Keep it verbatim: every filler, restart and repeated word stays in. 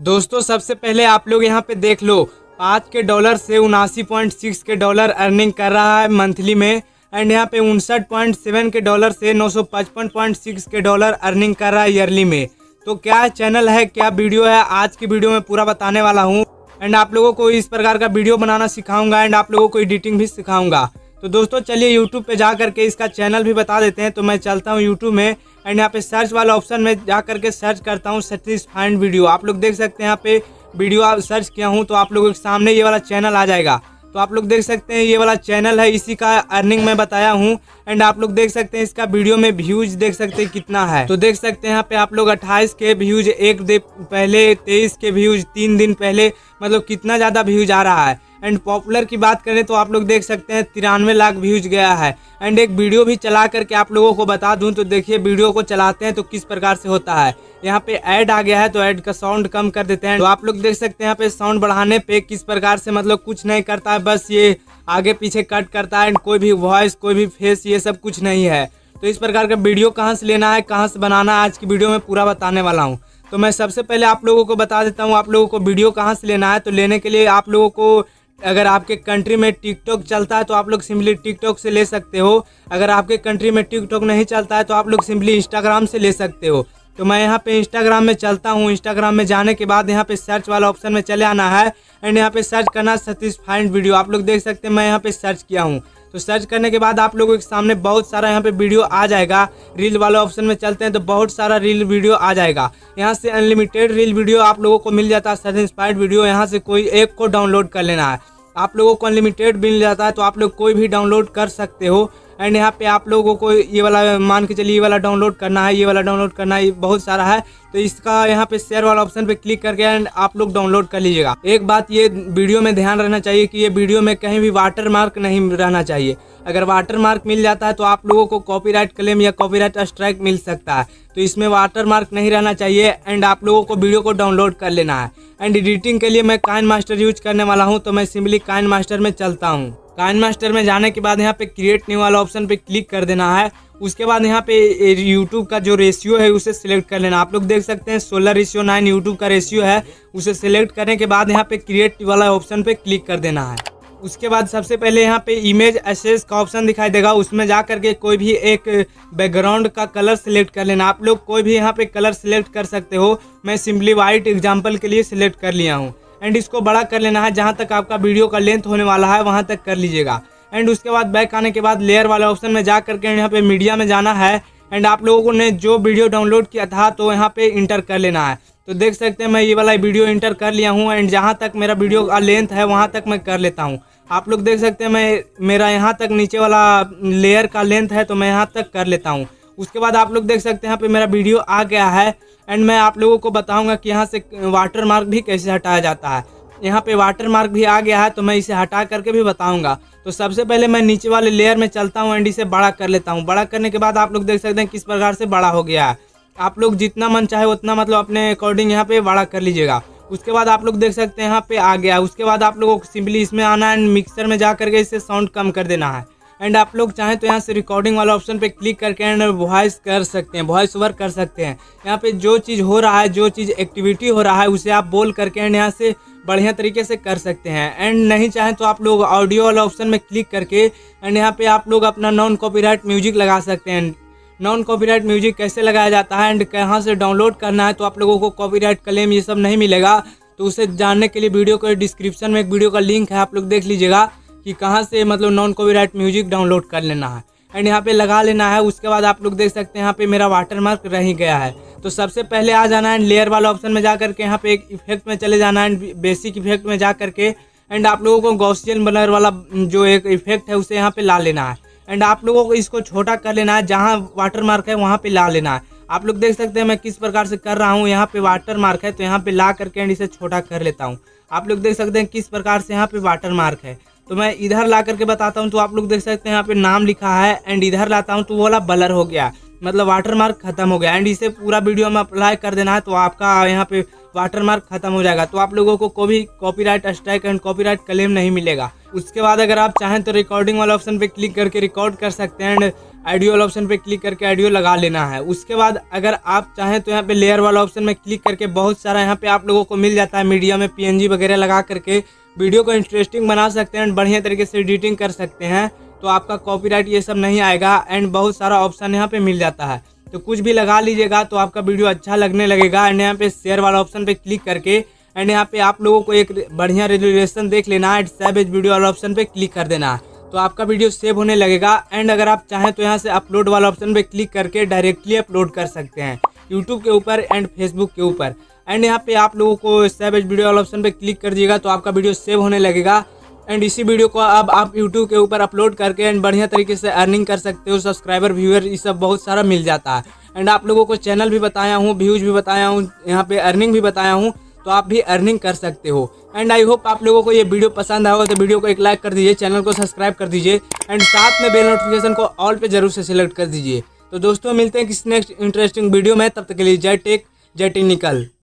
दोस्तों सबसे पहले आप लोग यहाँ पे देख लो पाँच के डॉलर से उनासी point six K dollar earning कर रहा है मंथली में। एंड यहाँ पे उनसठ पॉइंट सेवन के डॉलर से नौ सौ पचपन point six K dollar earning कर रहा है ईयरली में। तो क्या चैनल है, क्या वीडियो है, आज की वीडियो में पूरा बताने वाला हूँ। एंड आप लोगों को इस प्रकार का वीडियो बनाना सिखाऊंगा एंड आप लोगों को एडिटिंग भी सिखाऊंगा। तो दोस्तों चलिए YouTube पे जा करके इसका चैनल भी बता देते हैं। तो मैं चलता हूँ YouTube में एंड यहाँ पे सर्च वाला ऑप्शन में जा करके सर्च करता हूँ सतीश फाइंड वीडियो। आप लोग देख सकते हैं यहाँ पे वीडियो आप सर्च किया हूँ तो आप लोगों के सामने ये वाला चैनल आ जाएगा। तो आप लोग देख सकते हैं ये वाला चैनल है, इसी का अर्निंग मैं बताया हूँ। एंड आप लोग देख सकते हैं इसका वीडियो में व्यूज देख सकते हैं कितना है। तो देख सकते हैं यहाँ पे आप लोग अट्ठाईस के व्यूज एक दिन पहले, तेईस के व्यूज तीन दिन पहले, मतलब कितना ज़्यादा व्यूज आ रहा है। एंड पॉपुलर की बात करें तो आप लोग देख सकते हैं तिरानवे लाख व्यूज गया है। एंड एक वीडियो भी चला करके आप लोगों को बता दूं तो देखिए वीडियो को चलाते हैं तो किस प्रकार से होता है। यहाँ पे ऐड आ गया है तो ऐड का साउंड कम कर देते हैं। तो आप लोग देख सकते हैं यहाँ पे साउंड बढ़ाने पे किस प्रकार से मतलब कुछ नहीं करता है, बस ये आगे पीछे कट करता है एंड कोई भी वॉइस, कोई भी फेस, ये सब कुछ नहीं है। तो इस प्रकार का वीडियो कहाँ से लेना है, कहाँ से बनाना है, आज की वीडियो में पूरा बताने वाला हूँ। तो मैं सबसे पहले आप लोगों को बता देता हूँ आप लोगों को वीडियो कहाँ से लेना है। तो लेने के लिए आप लोगों को, अगर आपके कंट्री में टिकटॉक चलता है तो आप लोग सिंपली टिकटॉक से ले सकते हो। अगर आपके कंट्री में टिकटॉक नहीं चलता है तो आप लोग सिंपली इंस्टाग्राम से ले सकते हो। तो मैं यहाँ पे इंस्टाग्राम में चलता हूँ। इंस्टाग्राम में जाने के बाद यहाँ पे सर्च वाला ऑप्शन में चले आना है एंड यहाँ पे सर्च करना सतीश फाइंड वीडियो। आप लोग देख सकते हैं मैं यहाँ पे सर्च किया हूँ। तो सर्च करने के बाद आप लोगों के सामने बहुत सारा यहाँ पे वीडियो आ जाएगा। रील वाले ऑप्शन में चलते हैं तो बहुत सारा रील वीडियो आ जाएगा। यहाँ से अनलिमिटेड रील वीडियो आप लोगों को मिल जाता है सतीश फाइंड वीडियो। यहाँ से कोई एक को डाउनलोड कर लेना है। आप लोगों को अनलिमिटेड मिल जाता है तो आप लोग कोई भी डाउनलोड कर सकते हो। एंड यहाँ पे आप लोगों को ये वाला मान के चलिए ये वाला डाउनलोड करना है, ये वाला डाउनलोड करना है, बहुत सारा है। तो इसका यहाँ पे शेयर वाला ऑप्शन पे क्लिक करके एंड आप लोग डाउनलोड कर लीजिएगा। एक बात ये वीडियो में ध्यान रहना चाहिए कि ये वीडियो में कहीं भी वाटर मार्क नहीं रहना चाहिए। अगर वाटर मार्क मिल जाता है तो आप लोगों को कॉपीराइट क्लेम या कॉपीराइट स्ट्राइक मिल सकता है। तो इसमें वाटर मार्क नहीं रहना चाहिए एंड आप लोगों को वीडियो को डाउनलोड कर लेना है। एंड एडिटिंग के लिए मैं काइनमास्टर यूज करने वाला हूँ। तो मैं सिंपली काइनमास्टर में चलता हूँ। काइनमास्टर में जाने के बाद यहाँ पे क्रिएट न्यू वाला ऑप्शन पे क्लिक कर देना है। उसके बाद यहाँ पे यूट्यूब का जो रेशियो है उसे सिलेक्ट कर लेना। आप लोग देख सकते हैं सोलह रेशियो नाइन यूट्यूब का रेशियो है। उसे सिलेक्ट करने के बाद यहाँ पे क्रिएट वाला ऑप्शन पे क्लिक कर देना है। उसके बाद सबसे पहले यहाँ पे इमेज एसेस का ऑप्शन दिखाई देगा, उसमें जा करके कोई भी एक बैकग्राउंड का कलर सिलेक्ट कर लेना। आप लोग कोई भी यहाँ पे कलर सिलेक्ट कर सकते हो। मैं सिंपली वाइट एग्जाम्पल के लिए सिलेक्ट कर लिया हूँ। एंड इसको बड़ा कर लेना है, जहाँ तक आपका वीडियो का लेंथ होने वाला है वहाँ तक कर लीजिएगा। एंड उसके बाद बैक आने के बाद लेयर वाले ऑप्शन में जा करके यहाँ पे मीडिया में जाना है। एंड आप लोगों ने जो वीडियो डाउनलोड किया था तो यहाँ पे इंटर कर लेना है। तो देख सकते हैं मैं ये वाला वीडियो इंटर कर लिया हूँ। एंड जहाँ तक मेरा वीडियो का लेंथ है वहाँ तक मैं कर लेता हूँ। आप लोग देख सकते हैं मैं मेरा यहाँ तक नीचे वाला लेयर का लेंथ है तो मैं यहाँ तक कर लेता हूँ। उसके बाद आप लोग देख सकते हैं यहाँ पे मेरा वीडियो आ गया है। एंड मैं आप लोगों को बताऊंगा कि यहाँ से वाटर मार्क भी कैसे हटाया जाता है। यहाँ पे वाटर मार्क भी आ गया है तो मैं इसे हटा करके भी बताऊंगा। तो सबसे पहले मैं नीचे वाले लेयर में चलता हूँ एंड इसे बड़ा कर लेता हूँ। बड़ा करने के बाद आप लोग देख सकते हैं किस प्रकार से बड़ा हो गया है। आप लोग जितना मन चाहे उतना मतलब अपने अकॉर्डिंग यहाँ पे बड़ा कर लीजिएगा। उसके बाद आप लोग देख सकते हैं यहाँ पे आ गया है। उसके बाद आप लोगों को सिंपली इसमें आना है एंड मिक्सर में जा करके इसे साउंड कम कर देना है। एंड आप लोग चाहें तो यहाँ से रिकॉर्डिंग वाला ऑप्शन पे क्लिक करके एंड वॉइस कर सकते हैं, वॉइस ओवर कर सकते हैं। यहाँ पे जो चीज़ हो रहा है, जो चीज़ एक्टिविटी हो रहा है उसे आप बोल करके एंड यहाँ से बढ़िया तरीके से कर सकते हैं। एंड नहीं चाहें तो आप लोग ऑडियो वाला ऑप्शन में क्लिक करके एंड यहाँ पे आप लोग अपना नॉन कॉपीराइट म्यूजिक लगा सकते हैं। नॉन कॉपीराइट म्यूजिक कैसे लगाया जाता है एंड कहाँ से डाउनलोड करना है तो आप लोगों को कॉपीराइट क्लेम ये सब नहीं मिलेगा। तो उसे जानने के लिए वीडियो के डिस्क्रिप्शन में एक वीडियो का लिंक है, आप लोग देख लीजिएगा कि कहाँ से मतलब नॉन कॉपीराइट म्यूजिक डाउनलोड कर लेना है एंड यहाँ पे लगा लेना है। उसके बाद आप लोग देख सकते हैं यहाँ पे मेरा वाटरमार्क रह ही गया है। तो सबसे पहले आ जाना है लेयर वाला ऑप्शन में जा करके यहाँ पे एक इफेक्ट में चले जाना है, बेसिक इफेक्ट में जा करके। एंड आप लोगों को गॉसियन ब्लर वाला जो एक इफेक्ट है उसे यहाँ पे ला लेना है। एंड आप लोगों को इसको छोटा कर लेना है, जहाँ वाटरमार्क है वहाँ पे ला लेना है। आप लोग देख सकते हैं मैं किस प्रकार से कर रहा हूँ। यहाँ पे वाटरमार्क है तो यहाँ पे ला करके एंड इसे छोटा कर लेता हूँ। आप लोग देख सकते हैं किस प्रकार से यहाँ पे वाटरमार्क है। तो मैं इधर ला करके बताता हूँ। तो आप लोग देख सकते हैं यहाँ पे नाम लिखा है एंड इधर लाता हूँ तो वो वाला ब्लर हो गया, मतलब वाटरमार्क खत्म हो गया। एंड इसे पूरा वीडियो में अप्लाई कर देना है तो आपका यहाँ पे वाटरमार्क खत्म हो जाएगा। तो आप लोगों को कोई copyright strike and copyright claim नहीं मिलेगा। उसके बाद अगर आप चाहें तो रिकॉर्डिंग वाला ऑप्शन पे क्लिक करके रिकॉर्ड कर सकते हैं एंड आइडियल ऑप्शन पे क्लिक करके आइडियो लगा लेना है। उसके बाद अगर आप चाहें तो यहाँ पे लेयर वाला ऑप्शन में क्लिक करके बहुत सारा यहाँ पे आप लोगों को मिल जाता है मीडिया में पीएनजी वगैरह लगा करके वीडियो को इंटरेस्टिंग बना सकते हैं एंड बढ़िया तरीके से एडिटिंग कर सकते हैं, तो आपका कॉपीराइट ये सब नहीं आएगा एंड बहुत सारा ऑप्शन यहाँ पे मिल जाता है। तो कुछ भी लगा लीजिएगा तो आपका वीडियो अच्छा लगने लगेगा। एंड यहाँ पे शेयर वाला ऑप्शन पे क्लिक करके एंड यहाँ पे आप लोगों को एक बढ़िया रेजोल्यूशन देख लेना है एंड सेव एज वीडियो वाला ऑप्शन पे क्लिक कर देना है, तो आपका वीडियो सेव होने लगेगा। एंड अगर आप चाहें तो यहाँ से अपलोड वाला ऑप्शन पे क्लिक करके डायरेक्टली अपलोड कर सकते हैं यूट्यूब के ऊपर एंड फेसबुक के ऊपर। एंड यहाँ पे आप लोगों को सेव एज वीडियो वाला ऑप्शन पे क्लिक कर दीजिएगा तो आपका वीडियो सेव होने लगेगा। एंड इसी वीडियो को अब आप यूट्यूब के ऊपर अपलोड करके एंड बढ़िया तरीके से अर्निंग कर सकते हो। सब्सक्राइबर व्यूअर ये सब बहुत सारा मिल जाता है। एंड आप लोगों को चैनल भी बताया हूँ, व्यूज़ भी बताया हूँ, यहाँ पे अर्निंग भी बताया हूँ, तो आप भी अर्निंग कर सकते हो। एंड आई होप आप लोगों को ये वीडियो पसंद आया हो तो वीडियो को एक लाइक कर दीजिए, चैनल को सब्सक्राइब कर दीजिए एंड साथ में बेल नोटिफिकेशन को ऑल पे जरूर से सिलेक्ट कर दीजिए। तो दोस्तों मिलते हैं किसी नेक्स्ट इंटरेस्टिंग वीडियो में, तब तक के लिए जय टेक, जय टेक्निकल।